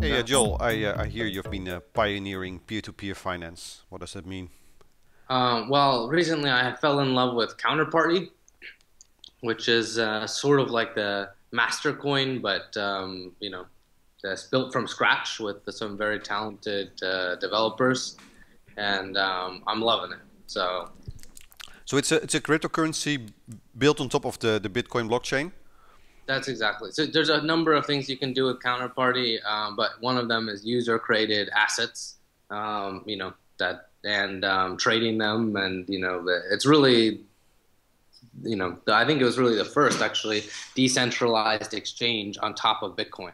Hey Joel, I hear you've been pioneering peer-to-peer finance. What does that mean? Well, recently I fell in love with Counterparty, which is sort of like the Mastercoin, but you know, that's built from scratch with some very talented developers, and I'm loving it. So it's a cryptocurrency built on top of the Bitcoin blockchain. That's exactly. So there's a number of things you can do with Counterparty, but one of them is user-created assets, you know, trading them, and you know, it's really, you know, I think it was really the first actually decentralized exchange on top of Bitcoin.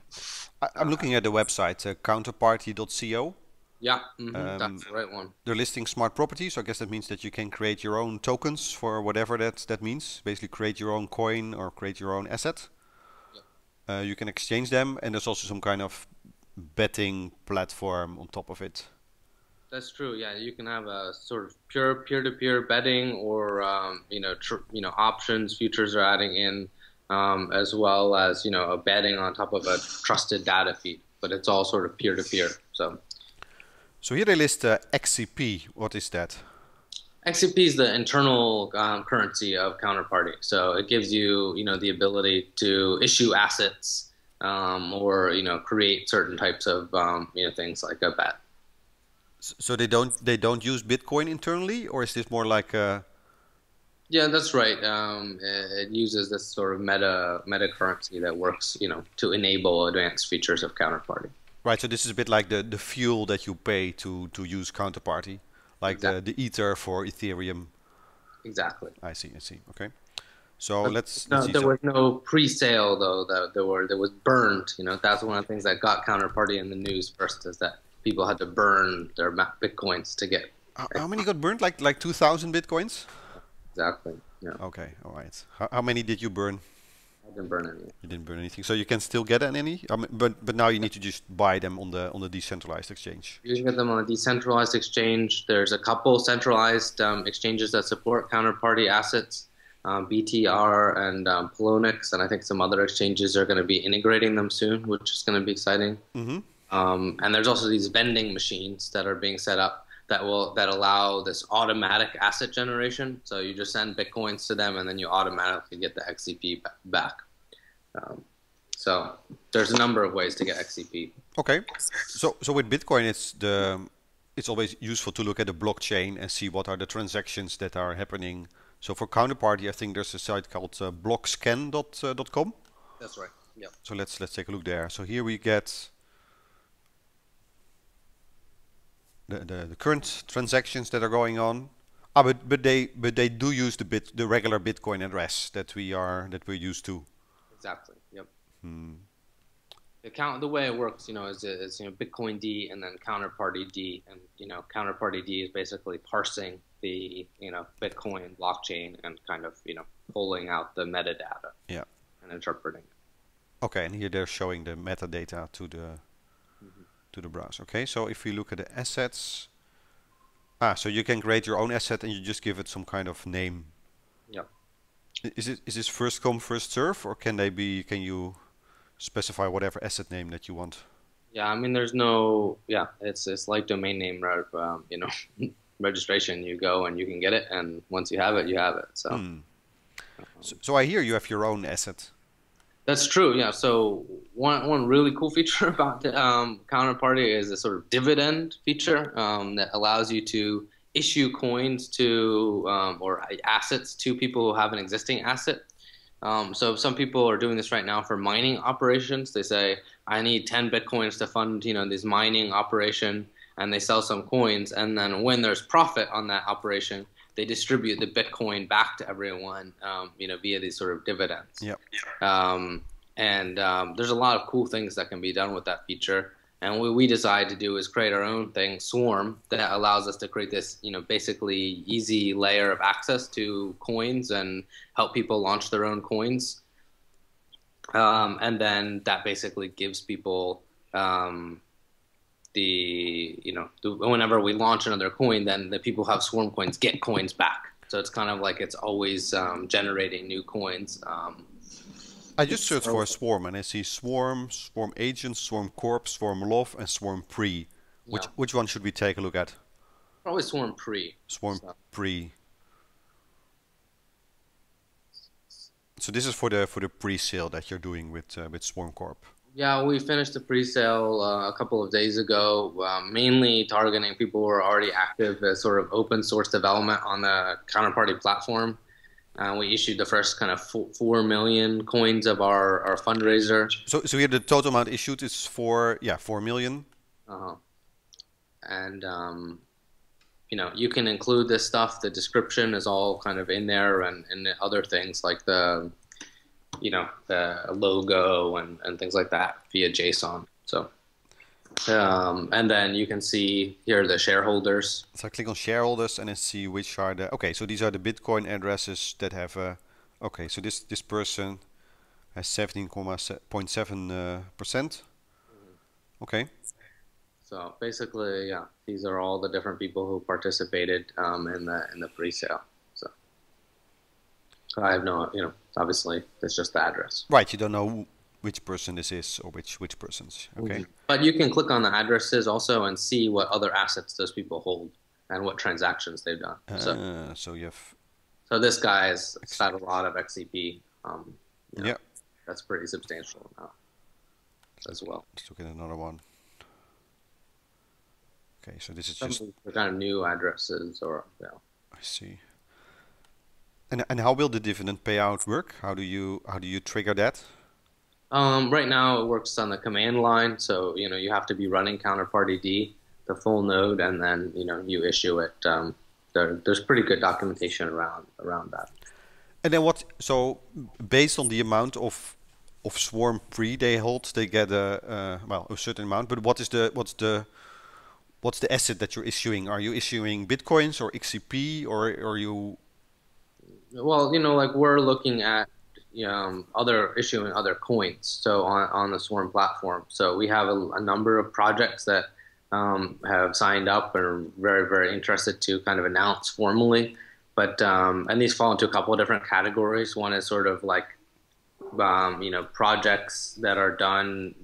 I'm looking at the website counterparty.co. Yeah, that's the right one. They're listing smart properties. So I guess that means that you can create your own tokens for whatever that means. Basically, create your own coin or create your own asset. You can exchange them, and there's also some kind of betting platform on top of it. That's true. Yeah, you can have a sort of pure peer-to-peer betting, or options, futures are adding in, as well as a betting on top of a trusted data feed. But it's all sort of peer-to-peer. So here they list XCP. What is that? XCP is the internal currency of Counterparty, so it gives you, the ability to issue assets or, create certain types of, things like a bet. So they don't use Bitcoin internally, or is this more like a? Yeah, that's right. It uses this sort of meta currency that works, to enable advanced features of Counterparty. Right. So this is a bit like the fuel that you pay to use Counterparty. Like the ether for Ethereum. Exactly. I see. Okay. So let's see. There was no pre-sale though. There was burned. That's one of the things that got Counterparty in the news first, is that people had to burn their bitcoins to get. How many got burned? Like 2,000 bitcoins? Exactly. Yeah. Okay. All right. How many did you burn? I didn't burn any. You didn't burn anything, so you can still get any. But now you need to just buy them on the decentralized exchange. You can get them on a decentralized exchange. There's a couple centralized exchanges that support Counterparty assets, BTR and Polonix, and I think some other exchanges are going to be integrating them soon, which is going to be exciting. Mm-hmm. And there's also these vending machines that are being set up that allow this automatic asset generation. So you just send bitcoins to them, and then you automatically get the XCP back. So there's a number of ways to get XCP. Okay. So with Bitcoin, it's always useful to look at the blockchain and see what are the transactions that are happening. So for Counterparty, I think there's a site called Blockscan.com. That's right. Yeah. So let's take a look there. So here we get the current transactions that are going on, but they do use the regular Bitcoin address that we're used to. Exactly. Yep. Hmm. The way it works, is Bitcoin D and then Counterparty D, and Counterparty D is basically parsing the Bitcoin blockchain and kind of pulling out the metadata. Yeah. And interpreting it. Okay, and here they're showing the metadata to the. To the browser. Okay, so if we look at the assets, so you can create your own asset and you just give it some kind of name. Yeah. Is this first come first serve, or can you specify whatever asset name that you want? Yeah, I mean it's like domain name registration. You go and you can get it, and once you have it, you have it. So. Mm. So I hear you have your own asset. That's true, yeah. So one really cool feature about the Counterparty is a sort of dividend feature that allows you to issue coins to or assets to people who have an existing asset. So some people are doing this right now for mining operations. They say, I need 10 bitcoins to fund this mining operation, and they sell some coins, and then when there's profit on that operation, they distribute the Bitcoin back to everyone, via these sort of dividends. Yep. There's a lot of cool things that can be done with that feature. And what we decided to do is create our own thing, Swarm, that allows us to create this, basically easy layer of access to coins and help people launch their own coins. And then that basically gives people. Whenever we launch another coin, then the people who have Swarm coins get coins back. So it's kind of like it's always generating new coins. I just searched for a Swarm and I see Swarm, Swarm Agent, Swarm Corp, Swarm Love, and Swarm Pre. Which one should we take a look at? Probably Swarm Pre. Swarm Pre. So this is for the pre-sale that you're doing with Swarm Corp. Yeah, we finished the pre-sale a couple of days ago, mainly targeting people who are already active as sort of open source development on the Counterparty platform. We issued the first kind of 4 million coins of our fundraiser. So here the total amount issued is 4 million. And you know, you can include this stuff. The description is all kind of in there, and other things like the, you know, the logo and things like that via JSON. So, and then you can see here the shareholders. So I click on shareholders and I see which are the, okay, so these are the Bitcoin addresses that have, okay, so this person has 17.7%. Okay. So basically, yeah, these are all the different people who participated in the pre-sale. So I have no, you know, obviously it's just the address. Right, you don't know which person this is or which persons. Okay. But you can click on the addresses also and see what other assets those people hold and what transactions they've done. So you have. So this guy's had a lot of XCP. You know, yeah. That's pretty substantial now as well. Let's look at another one. Okay, so this is just kind of new addresses, or yeah. You know. I see. And how will the dividend payout work? How do you trigger that? Right now it works on the command line, so you know you have to be running Counterparty D, the full node, and then you know you issue it. There's pretty good documentation around that. And then what? So based on the amount of Swarm Pre they hold, they get a certain amount. But what's the asset that you're issuing? Are you issuing bitcoins or XCP or you? Well, you know, like we're looking at issuing other coins. So on the Swarm platform, so we have a number of projects that have signed up and are very, very interested to kind of announce formally. But and these fall into a couple of different categories. One is sort of like you know, projects that are done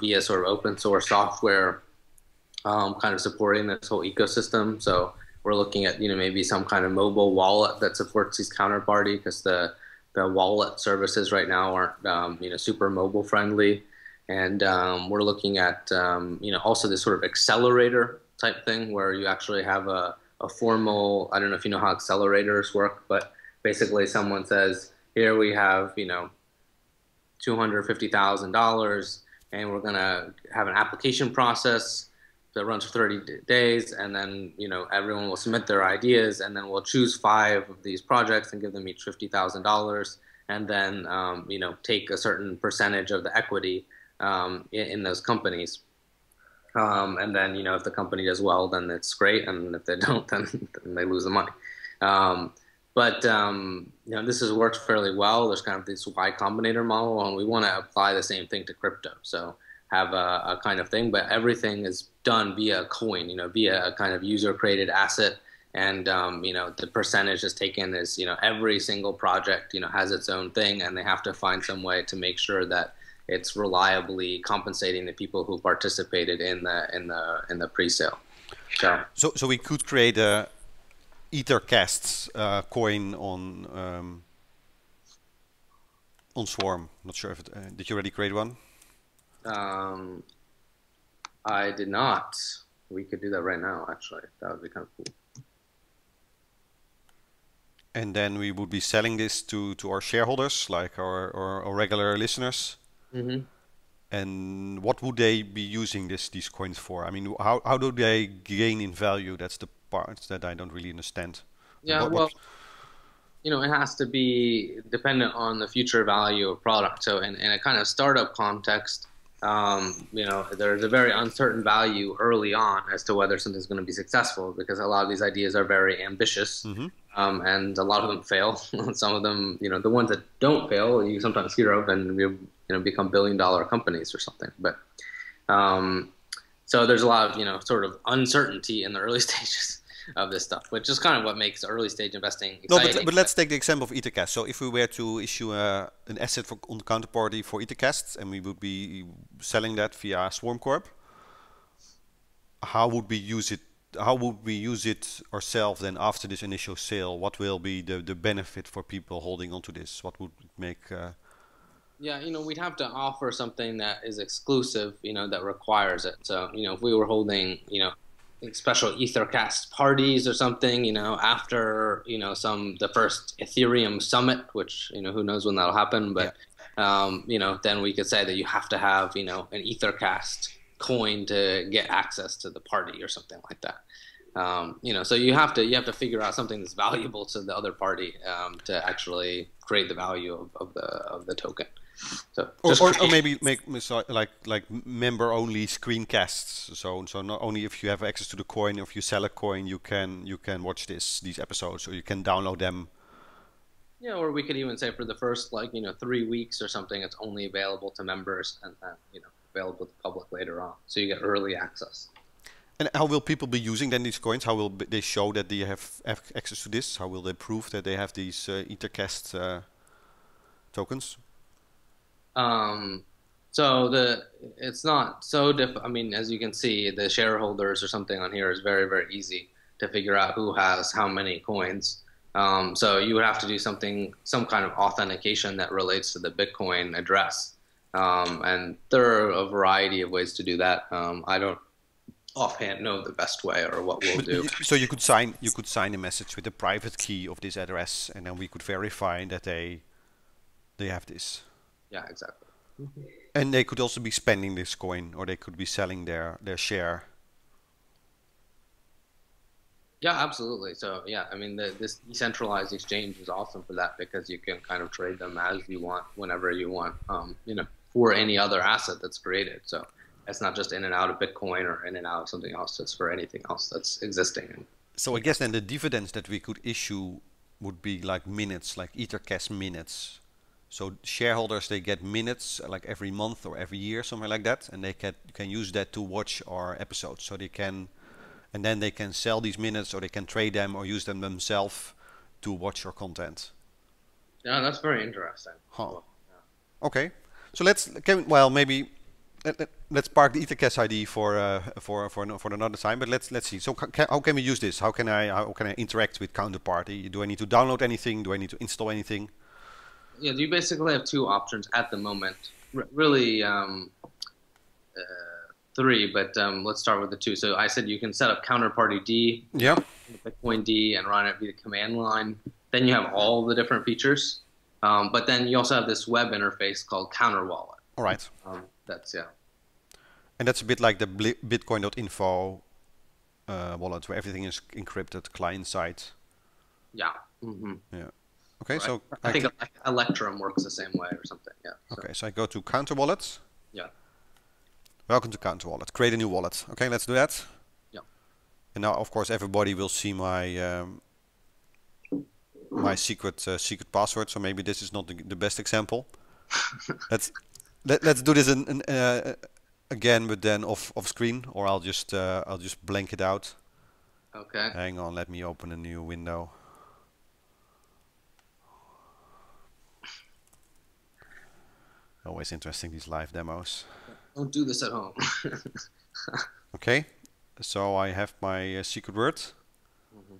via sort of open source software, kind of supporting this whole ecosystem. So we're looking at, you know, maybe some kind of mobile wallet that supports these Counterparty, because the wallet services right now aren't you know, super mobile friendly, and we're looking at you know, also this sort of accelerator type thing where you actually have a formal, I don't know if you know how accelerators work, but basically someone says, here we have, you know, $250,000 and we're gonna have an application process that runs for 30 days, and then you know everyone will submit their ideas, and then we'll choose 5 of these projects and give them each $50,000, and then you know, take a certain percentage of the equity in those companies, and then you know if the company does well, then it's great, and if they don't, then they lose the money. But you know, this has worked fairly well. There's kind of this Y Combinator model, and we want to apply the same thing to crypto. So have a kind of thing, but everything is done via a coin, you know, via a kind of user-created asset, and you know, the percentage is taken as, you know, every single project, you know, has its own thing, and they have to find some way to make sure that it's reliably compensating the people who participated in the pre-sale. So we could create a EtherCasts coin on Swarm. Not sure if it, did you already create one? I did not. We could do that right now, actually. That would be kind of cool. And then we would be selling this to our shareholders, like our regular listeners. Mm-hmm. And what would they be using these coins for? I mean, how do they gain in value? That's the part that I don't really understand. Yeah, well, you know, it has to be dependent on the future value of product. So in a kind of startup context, you know, there's a very uncertain value early on as to whether something's going to be successful, because a lot of these ideas are very ambitious, and a lot of them fail. Some of them, you know, the ones that don't fail, you sometimes hear of, and you know, become billion-dollar companies or something. But so there's a lot of, you know, sort of uncertainty in the early stages. of this stuff, which is kind of what makes early stage investing exciting. No, but let's take the example of EtherCast. So if we were to issue an asset on the Counterparty for EtherCast, and we would be selling that via Swarm Corp, how would we use it? How would we use it ourselves then after this initial sale? What will be the benefit for people holding onto this? What would it make? Yeah, you know, we'd have to offer something that is exclusive, you know, that requires it. So, you know, if we were holding, you know, special EtherCast parties or something, you know, after, you know, the first Ethereum summit, which, you know, who knows when that'll happen, but, yeah. You know, then we could say that you have to have, you know, an EtherCast coin to get access to the party or something like that. You know, so you have to figure out something that's valuable to the other party to actually create the value of the token. So or maybe make like member only screencasts. So not only if you have access to the coin, if you sell a coin, you can watch these episodes, or you can download them. Yeah, or we could even say for the first, like, you know, 3 weeks or something, it's only available to members, and then, you know, available to the public later on, so you get early access. And how will people be using then these coins? How will they show that they have access to this? How will they prove that they have these EtherCast tokens? So it's not so difficult. I mean, as you can see, the shareholders or something on here is very, very easy to figure out who has how many coins. So you would have to do some kind of authentication that relates to the Bitcoin address. And there are a variety of ways to do that. I don't offhand know the best way or what we'll do. So you could sign a message with the private key of this address, and then we could verify that they have this. Yeah, exactly. And they could also be spending this coin, or they could be selling their share. Yeah, absolutely. So yeah, I mean, this decentralized exchange is awesome for that, because you can kind of trade them as you want, whenever you want, you know, for any other asset that's created. So it's not just in and out of Bitcoin or in and out of something else. It's for anything else that's existing. So I guess then the dividends that we could issue would be like minutes, like EtherCast minutes. So shareholders, they get minutes like every month or every year, something like that, and they can use that to watch our episodes. So they can, and then they can sell these minutes, or they can trade them or use them themselves to watch your content. Yeah, that's very interesting. Huh. Yeah. Okay, so let's park the EtherCast ID for another time. But let's see. So how can we use this? How can I interact with Counterparty? Do I need to download anything? Do I need to install anything? Yeah, you basically have two options at the moment. Really, three, but let's start with the two. So I said you can set up Counterparty D, yep, Bitcoin D, and run it via the command line. Then you have all the different features, but then you also have this web interface called Counterwallet. All right. That's, yeah. And that's a bit like the Bitcoin.info wallet, where everything is encrypted client-side. Yeah. Mm-hmm. Yeah. Okay, right. So I think Electrum works the same way or something. Yeah. Okay, so I go to Counterwallet. Yeah. Welcome to Counterwallet. Create a new wallet. Okay, let's do that. Yeah. And now, of course, everybody will see my my secret password. So maybe this is not the best example. let's do this again, but then off screen, or I'll just blank it out. Okay. Hang on. Let me open a new window. Always interesting, these live demos. Don't do this at home. Okay, so I have my secret word. Mm-hmm.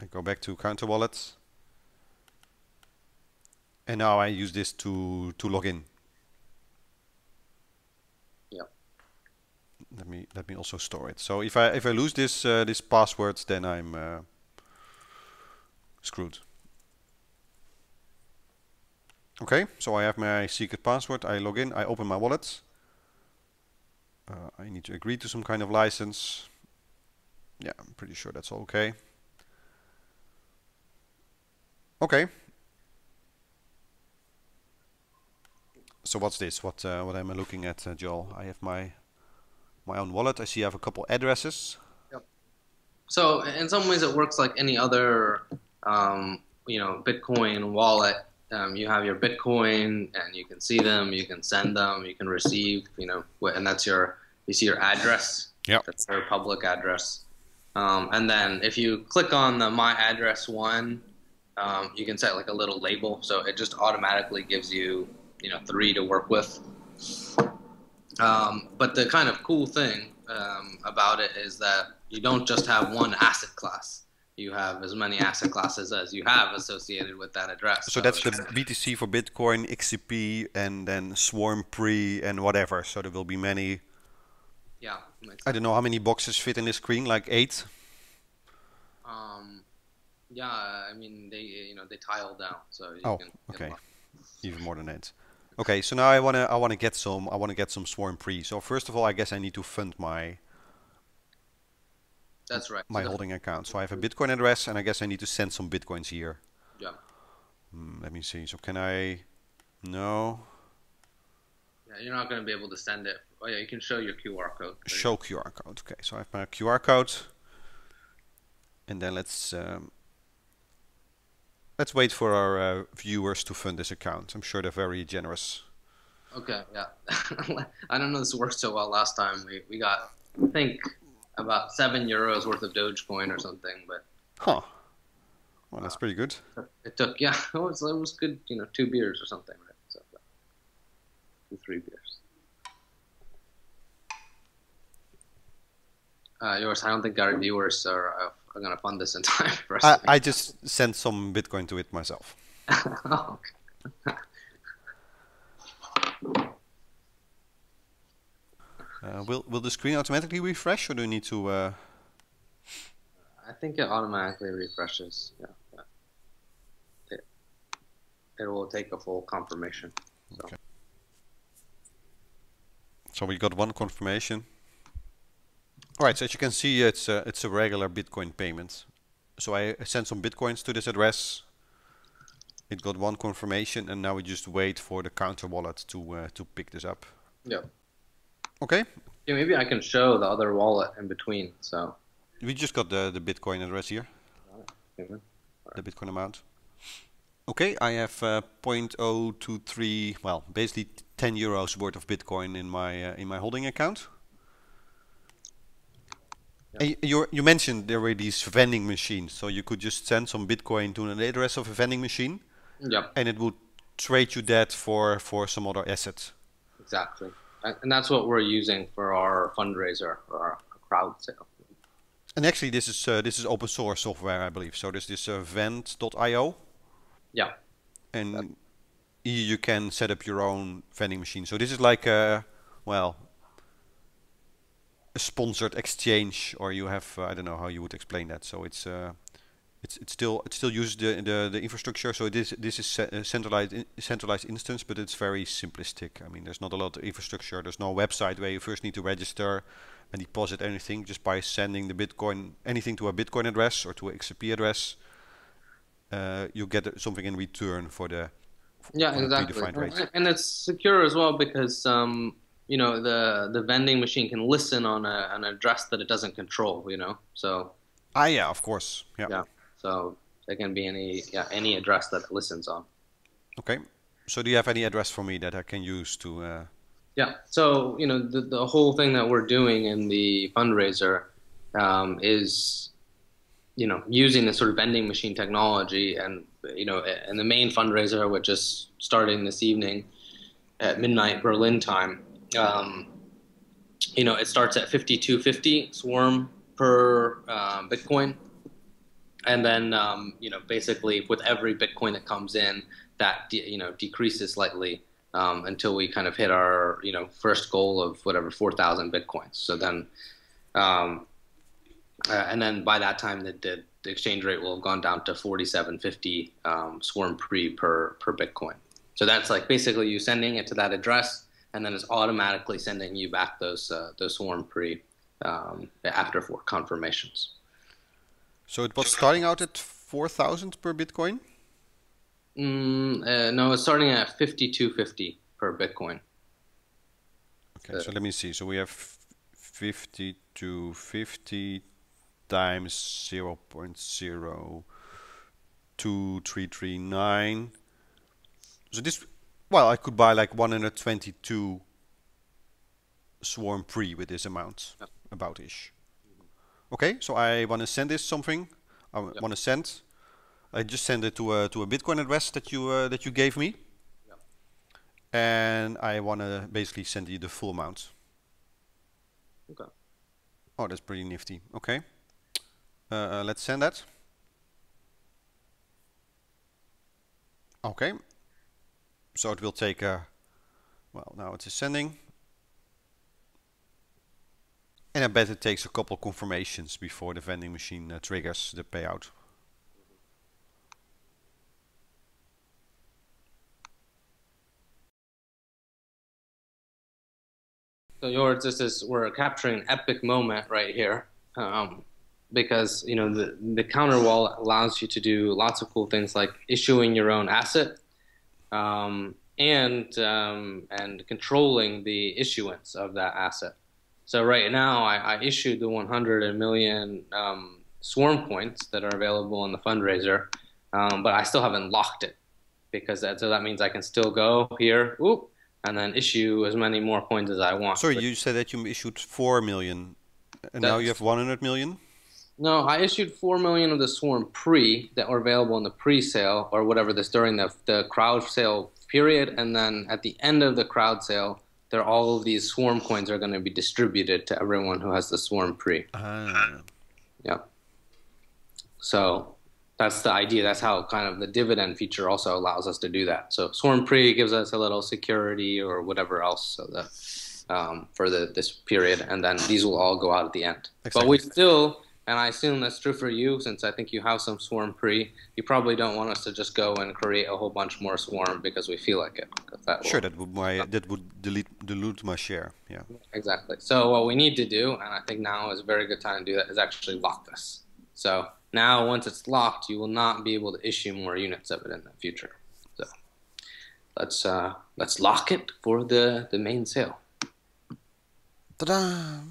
I go back to Counterwallet, and now I use this to log in. Yeah. Let me also store it. So if I lose this password, then I'm screwed. Okay, so I have my secret password, I log in, I open my wallet. I need to agree to some kind of license. Yeah, I'm pretty sure that's all okay. Okay. So what's this? What am I looking at, Joel? I have my own wallet. I see I have a couple addresses. Yep. So in some ways it works like any other you know, Bitcoin wallet. You have your Bitcoin, and you can see them, you can send them, you can receive, you know, and that's your, you see your address. Yeah. That's their public address. And then if you click on the My Address 1, you can set like a little label, so it just automatically gives you, you know, 3 to work with. But the kind of cool thing about it is that you don't just have one asset class. You have as many asset classes as you have associated with that address. So that's the BTC for Bitcoin, XCP, and then Swarm Pre and whatever. So there will be many. Yeah. I don't know how many boxes fit in this screen, like 8. Yeah, I mean they tile down, so you can. Okay. Even more than 8. Okay, so now I wanna get some Swarm Pre. So first of all, I guess I need to fund my. That's right. My holding account. So I have a Bitcoin address, and I guess I need to send some Bitcoins here. Yeah. Let me see. So can I? No. Yeah, you're not going to be able to send it. Oh yeah, you can show your QR code. Show QR code. Okay. So I have my QR code, and then let's wait for our viewers to fund this account. I'm sure they're very generous. Okay. Yeah. I don't know this worked so well last time. We got, I think, about 7 euros worth of Dogecoin or something, but huh. Well, that's pretty good. It took, yeah, it was good, you know, 2 beers or something, right? So, 2, 3 beers. Yours, I don't think our viewers are gonna fund this in time for us. I just sent some Bitcoin to it myself. Oh, okay. Will the screen automatically refresh, or do you need to? I think it automatically refreshes. Yeah, yeah. It will take a full confirmation. So. Okay. So we got 1 confirmation. All right. So as you can see, it's a regular Bitcoin payment. So I sent some Bitcoins to this address. It got 1 confirmation, and now we just wait for the counter wallet to pick this up. Yeah. Okay. Yeah, maybe I can show the other wallet in between. So we just got the Bitcoin address here, the Bitcoin amount. Okay, I have 0.023. Well, basically 10 euros worth of Bitcoin in my holding account. Yeah. You mentioned there were these vending machines, so you could just send some Bitcoin to an address of a vending machine. Yeah. And it would trade you that for some other assets. Exactly. And that's what we're using for our fundraiser, for our crowd sale. And actually, this is open source software, I believe. So there's this vennd.io. Yeah. And you can set up your own vending machine. So this is like a sponsored exchange, or you have I don't know how you would explain that. So it still uses the infrastructure, so this is a centralized instance, but it's very simplistic. I mean, there's not a lot of infrastructure. There's no website where you first need to register and deposit anything just by sending the Bitcoin, anything to a Bitcoin address or to an XCP address. You get something in return for the predefined rate. And it's secure as well because you know, the vending machine can listen on an address that it doesn't control. You know, so. Ah, yeah, of course. Yeah. Yeah. So there can be any address that it listens on. Okay. So do you have any address for me that I can use to? Yeah. So you know the whole thing that we're doing in the fundraiser is, you know, using this sort of vending machine technology, and you know, and the main fundraiser, which is starting this evening at midnight Berlin time, you know, it starts at 52.50 Swarm per Bitcoin. And then, you know, basically with every Bitcoin that comes in, that, you know, decreases slightly until we kind of hit our, you know, first goal of whatever, 4,000 Bitcoins. So then, and then by that time, the exchange rate will have gone down to 47.50 Swarm Pre per Bitcoin. So that's like basically you sending it to that address, and then it's automatically sending you back those Swarm Pre after 4 confirmations. So it was starting out at 4,000 per Bitcoin? No, it's starting at 52.50 per Bitcoin. Okay, so let me see. So we have 52.50 times 0.02339. So this, well, I could buy like 122 Swarm Pre with this amount, about-ish. Okay, so I want to send this something. I want to send. I just send it to a Bitcoin address that you gave me, and I want to basically send you the full amount. Okay. Oh, that's pretty nifty. Okay, let's send that. Okay, so it will take a. Well, now it is sending. And I bet it takes a couple confirmations before the vending machine triggers the payout. So we're capturing an epic moment right here, because you know the counter wallet allows you to do lots of cool things like issuing your own asset and controlling the issuance of that asset. So right now, I issued the 100 million Swarm coins that are available on the fundraiser, but I still haven't locked it because so that means I can still go here, and then issue as many more coins as I want. Sorry, you said that you issued 4 million, and now you have 100 million? No, I issued 4 million of the Swarm Pre that were available in the pre-sale or whatever this during the crowd sale period, and then at the end of the crowd sale, all of these Swarm coins are going to be distributed to everyone who has the Swarm Pre. Yeah. So that's the idea. That's how kind of the dividend feature also allows us to do that. So Swarm Pre gives us a little security or whatever else so that, for this period. And then these will all go out at the end. Exactly. But we still, and I assume that's true for you since I think you have some Swarm Pre, you probably don't want us to just go and create a whole bunch more Swarm because we feel like it. That sure, that would dilute my share. Yeah. Exactly. So what we need to do, and I think now is a very good time to do that, is actually lock this. So now once it's locked, you will not be able to issue more units of it in the future. So let's lock it for the main sale. Ta-da!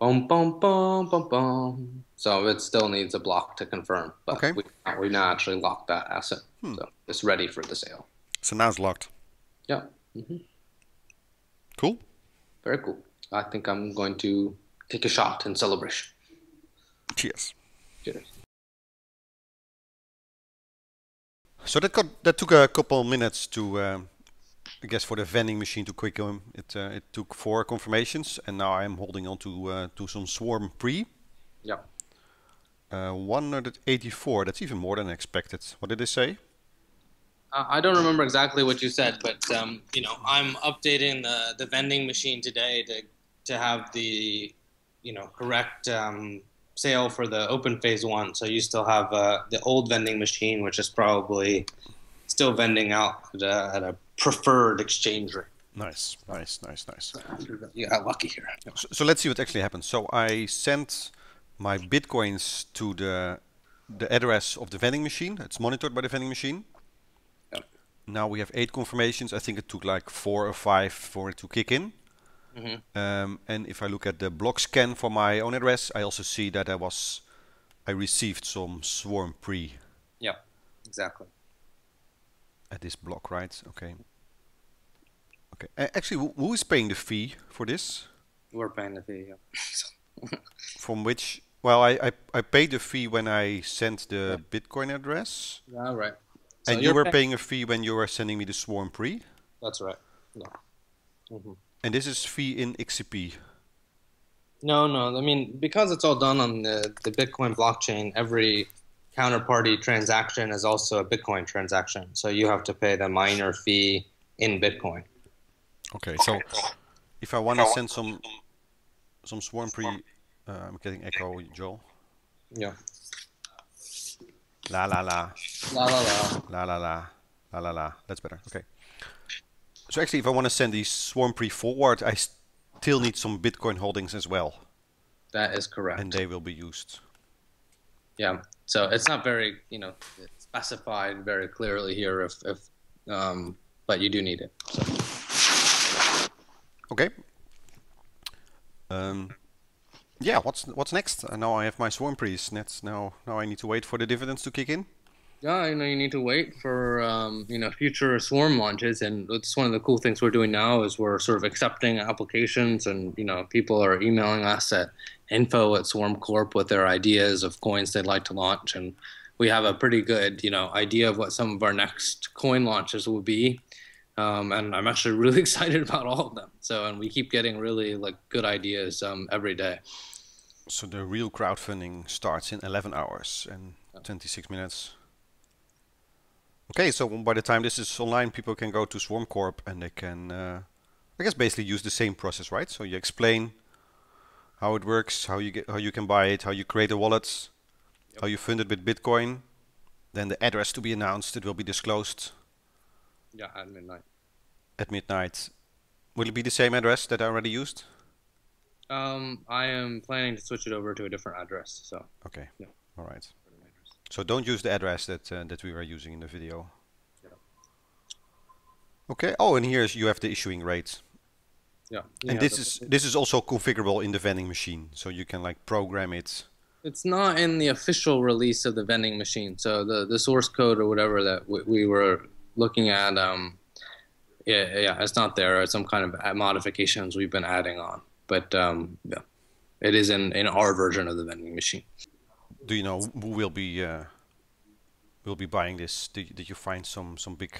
Boom, boom, boom, boom, boom. So it still needs a block to confirm, but okay. we now actually locked that asset. So it's ready for the sale. So now it's locked. Yeah. Cool. Very cool. I think I'm going to take a shot in celebration. Cheers. Cheers. So that took a couple minutes to, I guess, for the vending machine to quick go. It took 4 confirmations, and now I'm holding on to some Swarm Pre. Yeah. 184. That's even more than expected. What did they say? I don't remember exactly what you said, but you know, I'm updating the vending machine today to have the correct sale for the open phase 1. So you still have the old vending machine, which is probably still vending out at a preferred exchange rate. Nice, nice, nice, nice. You got lucky here. So let's see what actually happens. So I sent my bitcoins to the address of the vending machine. It's monitored by the vending machine. Now we have 8 confirmations. I think it took like 4 or 5 for it to kick in. And if I look at the block scan for my own address, I also see that I received some Swarm Pre. Yeah, exactly. At this block, right? Okay. Okay. Actually, who is paying the fee for this? We're paying the fee. Yeah. From which? Well, I paid the fee when I sent the Bitcoin address. Yeah, right. So and you were paying a fee when you were sending me the Swarm Pre? That's right. No. And this is fee in XCP? No, no. I mean, because it's all done on the Bitcoin blockchain, every counterparty transaction is also a Bitcoin transaction. So you have to pay the miner fee in Bitcoin. Okay. So if I want to send some Swarm Pre... I'm getting echo, Joel. Yeah. La la la. La la la. La la la. La la la. That's better. Okay. So actually, if I want to send these Swarm Pre forward, I still need some Bitcoin holdings as well. That is correct. And they will be used. Yeah. So it's not very, it's specified very clearly here, but you do need it. So. Okay. Yeah, what's next? Now I have my Swarm Pre's. Now I need to wait for the dividends to kick in. Yeah, you need to wait for future Swarm launches, and it's one of the cool things we're doing now is we're sort of accepting applications, and people are emailing us at info@SwarmCorp with their ideas of coins they'd like to launch. And we have a pretty good, idea of what some of our next coin launches will be. And I'm actually really excited about all of them. So, and we keep getting really good ideas every day. So the real crowdfunding starts in 11 hours and 26 minutes. Okay, so by the time this is online, people can go to Swarm Corp and they can, I guess, basically use the same process, right? So you explain how it works, how you can buy it, how you create a wallet, how you fund it with Bitcoin, then the address to be announced. It will be disclosed. Yeah, at midnight. At midnight. Will it be the same address that I already used? I am planning to switch it over to a different address. So. Okay. Yeah. All right. So don't use the address that that we were using in the video. Yeah. Okay. Oh, and here's you have the issuing rates. Yeah. And this is also configurable in the vending machine, so you can program it. It's not in the official release of the vending machine. So the source code or whatever that we were looking at, it's not there. It's some kind of modifications we've been adding on, but yeah, it is in our version of the vending machine. Do you know who will be buying this? Did you find some big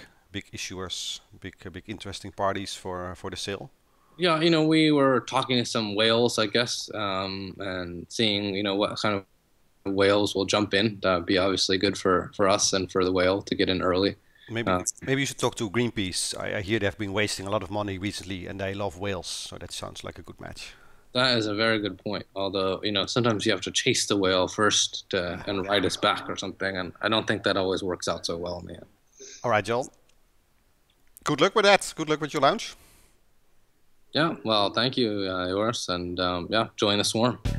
issuers, big interesting parties for the sale? Yeah, we were talking to some whales, I guess, and seeing, what kind of whales will jump in. That would be obviously good for us and for the whale to get in early. Maybe you should talk to Greenpeace. I hear they've been wasting a lot of money recently, and they love whales, so that sounds like a good match. That is a very good point. Although, sometimes you have to chase the whale first and ride its back or something, and I don't think that always works out so well in the end. All right, Joel. Good luck with that. Good luck with your launch. Yeah, well, thank you, Joris, and yeah, join the Swarm.